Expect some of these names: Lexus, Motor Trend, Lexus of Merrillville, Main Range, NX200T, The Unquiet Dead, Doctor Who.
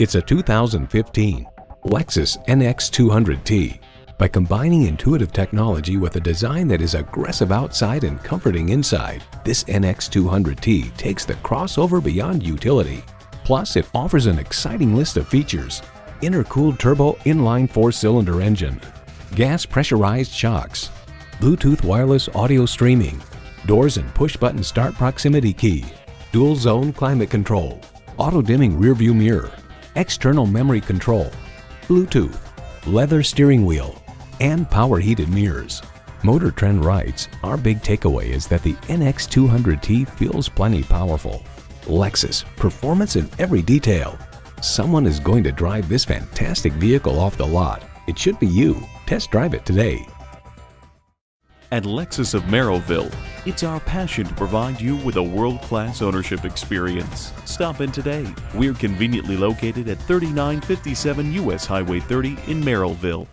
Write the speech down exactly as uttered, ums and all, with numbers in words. It's a two thousand fifteen Lexus N X two hundred T. By combining intuitive technology with a design that is aggressive outside and comforting inside, this N X two hundred T takes the crossover beyond utility. Plus, it offers an exciting list of features: intercooled turbo inline four-cylinder engine, gas pressurized shocks, Bluetooth wireless audio streaming, doors and push-button start proximity key, dual zone climate control, auto-dimming rearview mirror, external memory control, Bluetooth, leather steering wheel, and power heated mirrors. Motor Trend writes, "Our big takeaway is that the N X two hundred T feels plenty powerful. Lexus, performance in every detail. Someone is going to drive this fantastic vehicle off the lot. It should be you. Test drive it today." At Lexus of Merrillville, it's our passion to provide you with a world-class ownership experience. Stop in today. We're conveniently located at thirty-nine fifty-seven U S Highway thirty in Merrillville.